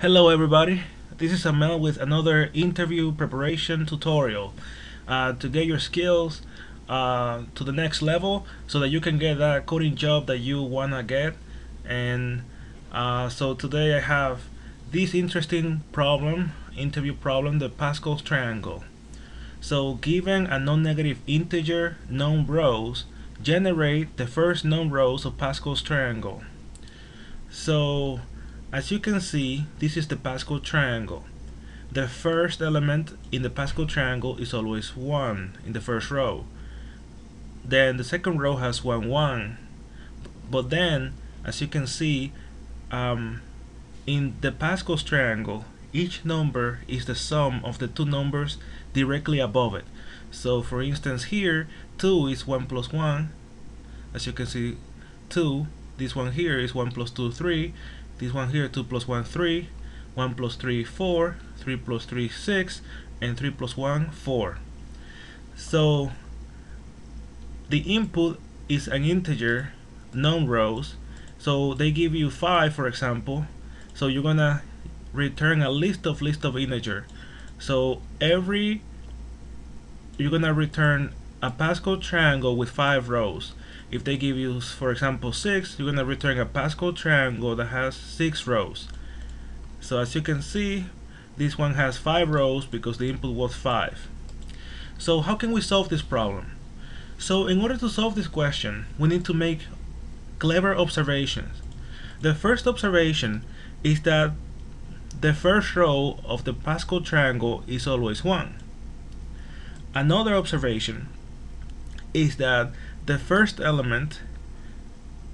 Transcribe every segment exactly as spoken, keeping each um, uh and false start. Hello everybody, this is Amel with another interview preparation tutorial uh, to get your skills uh, to the next level so that you can get that coding job that you wanna get. And uh, so today I have this interesting problem, interview problem, the Pascal's Triangle. So given a non-negative integer known rows, generate the first known rows of Pascal's Triangle. So as you can see, this is the Pascal triangle. The first element in the Pascal triangle is always one in the first row. Then the second row has one one. But then, as you can see, um, in the Pascal triangle, each number is the sum of the two numbers directly above it. So for instance here, two is one plus one. As you can see, two. This one here is one plus two, three. This one here, two plus one, three, one plus three, four, three plus three, six, and three plus one, four. So the input is an integer, known rows. So they give you five, for example. So you're gonna return a list of list of integer. So every, you're gonna return a Pascal triangle with five rows. If they give you, for example, six, you're gonna return a Pascal triangle that has six rows. So as you can see, this one has five rows because the input was five. So how can we solve this problem? So in order to solve this question, we need to make clever observations. The first observation is that the first row of the Pascal triangle is always one. Another observation is that the first element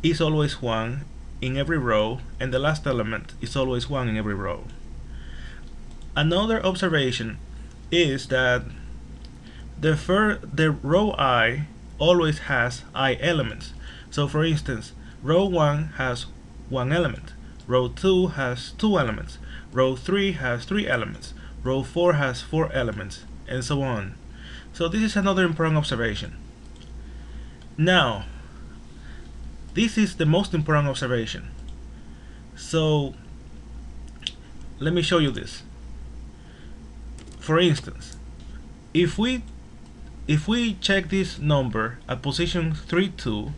is always one in every row, and the last element is always one in every row. Another observation is that the fir the row I always has I elements. So for instance, row one has one element, row two has two elements, row three has three elements, row four has four elements, and so on. So this is another important observation. Now, this is the most important observation. So, let me show you this. For instance, if we if we check this number at position three, two,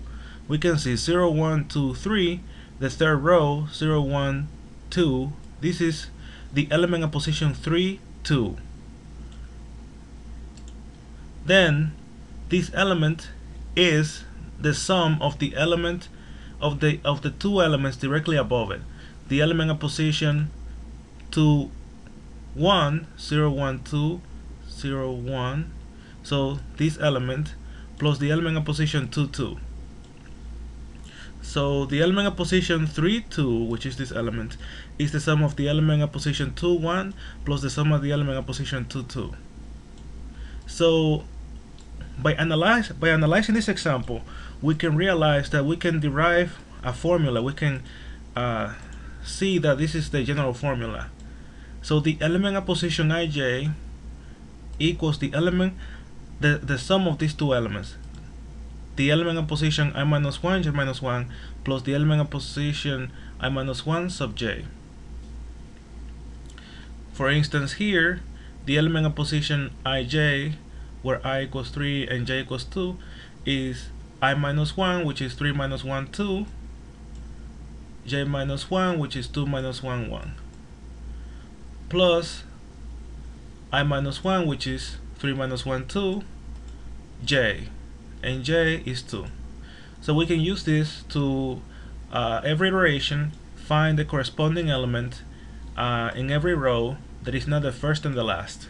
we can see zero, one, two, three, the third row, zero, one, two. This is the element at position three, two. Then, this element is the sum of the element of the of the two elements directly above it. The element of position two, one, zero, one, two, zero, one. So this element plus the element of position two, two. So the element of position three, two, which is this element, is the sum of the element of position two, one plus the sum of the element of position two, two. So By, analyze, by analyzing this example, we can realize that we can derive a formula. We can uh, see that this is the general formula. So the element at position ij equals the element, the, the sum of these two elements. The element at position I minus one, j minus one, plus the element at position I minus one sub j. For instance here, the element at position ij, where I equals three and j equals two, is I minus one, which is three minus one, two, j minus one, which is two minus one, one, plus I minus one, which is three minus one, two, j, and j is two. So we can use this to uh, every iteration find the corresponding element uh, in every row that is not the first and the last.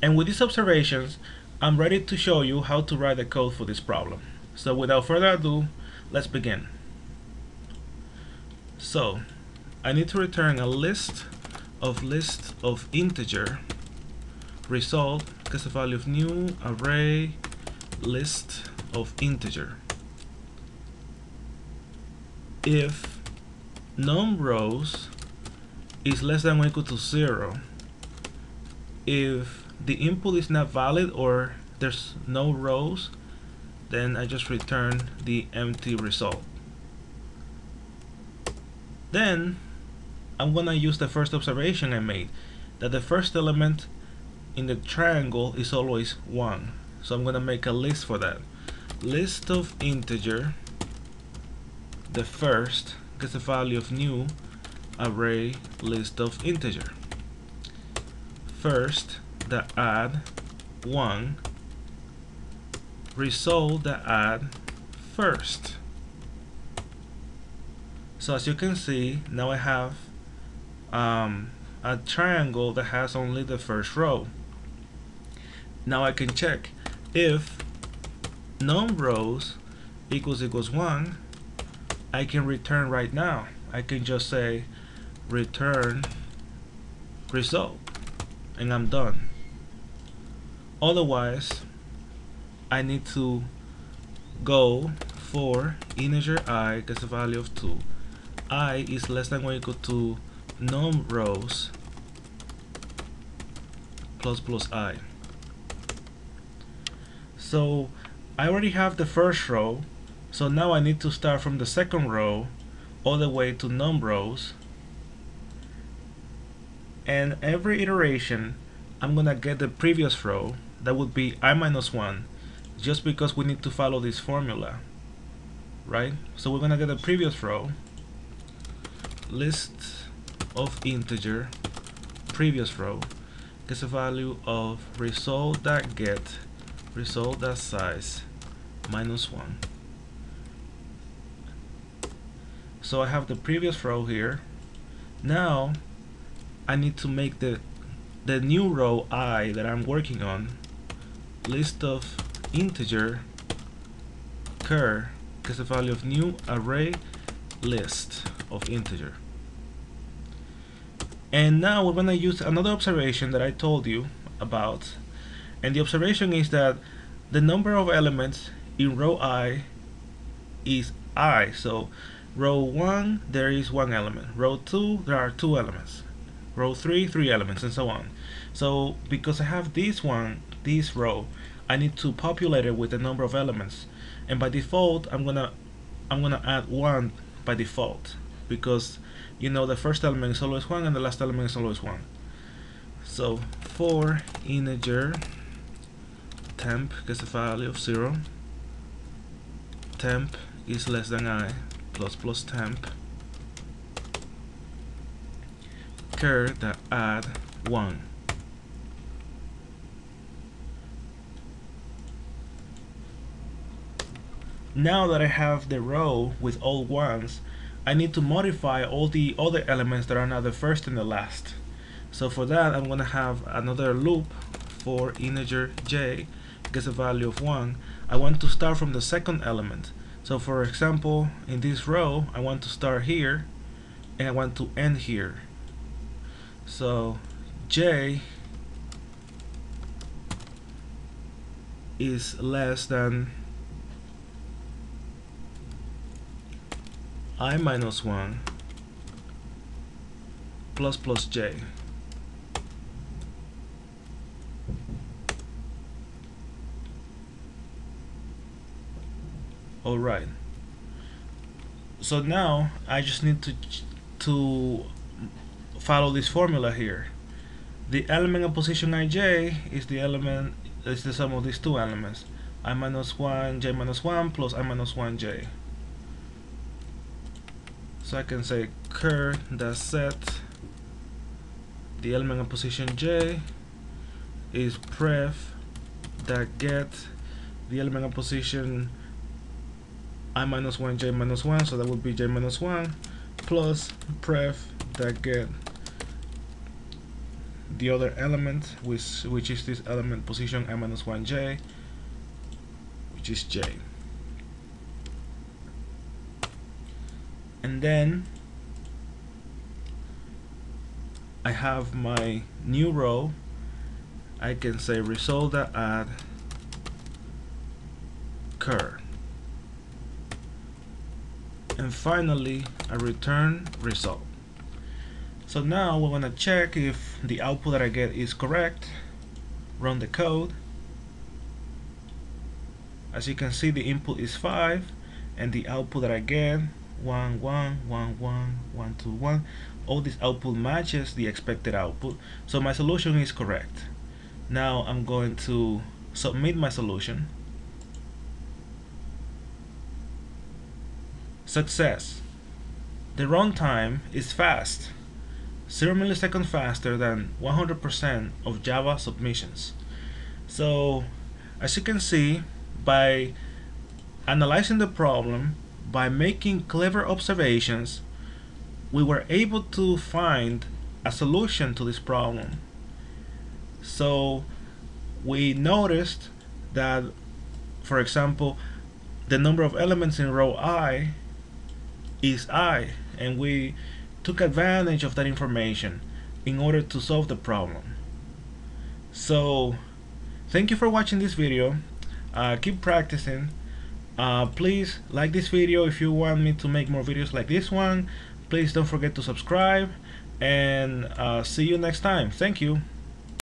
And with these observations, I'm ready to show you how to write the code for this problem. So without further ado, let's begin. So I need to return a list of list of integer result gets the value of new array list of integer if num rows is less than or equal to zero, if the input is not valid or there's no rows, then I just return the empty result. Then I'm gonna use the first observation I made, that the first element in the triangle is always one. So I'm gonna make a list for that. List of integer, the first gets the value of new array list of integer. First, the add one, resolve the add first. So as you can see, now I have um, a triangle that has only the first row. Now I can check if num rows equals equals one, I can return right now. I can just say return result and I'm done. Otherwise, I need to go for integer I gets a value of two. I is less than or equal to num rows plus plus I. So I already have the first row, so now I need to start from the second row all the way to num rows, and every iteration I'm gonna get the previous row, that would be I minus one, just because we need to follow this formula, right? So we're gonna get the previous row, list of integer, previous row gets a value of result dot get result dot size minus one. So I have the previous row here. Now I need to make the the new row I that I'm working on, list of integer char gets a value of new array list of integer. And now we're going to use another observation that I told you about, and the observation is that the number of elements in row I is I. So row one, there is one element. Row two, there are two elements. Row three, three elements, and so on. So because I have this one, this row, I need to populate it with the number of elements, and by default I'm gonna I'm gonna add one by default, because you know the first element is always one and the last element is always one. So for integer temp gets a value of zero, temp is less than I plus plus temp, char that add one. Now that I have the row with all ones, I need to modify all the other elements that are now the first and the last. So for that, I'm gonna have another loop for integer j gets a value of one. I want to start from the second element. So for example, in this row, I want to start here and I want to end here. So j is less than I minus one plus plus j. All right. So now I just need to to follow this formula here. The element of position ij is the element is the sum of these two elements, I minus one j minus one plus I minus one j. So I can say cur that set the element of position j is pref that get the element of position I minus one j minus one, so that would be j minus one plus pref that get the other element, which which is this element position I minus one j, which is j. And then I have my new row. I can say result that add cur, and finally I return result. So now we're gonna check if the output that I get is correct. Run the code. As you can see, the input is five, and the output that I get one, one, one, one, one, two, one. All this output matches the expected output, so my solution is correct. Now I'm going to submit my solution. Success. The runtime is fast, zero milliseconds faster than one hundred percent of Java submissions. So as you can see, by analyzing the problem, by making clever observations, we were able to find a solution to this problem. So we noticed that, for example, the number of elements in row I is I, and we took advantage of that information in order to solve the problem. So thank you for watching this video. Uh, keep practicing. Uh, please like this video if you want me to make more videos like this one. Please don't forget to subscribe, and uh, see you next time. Thank you.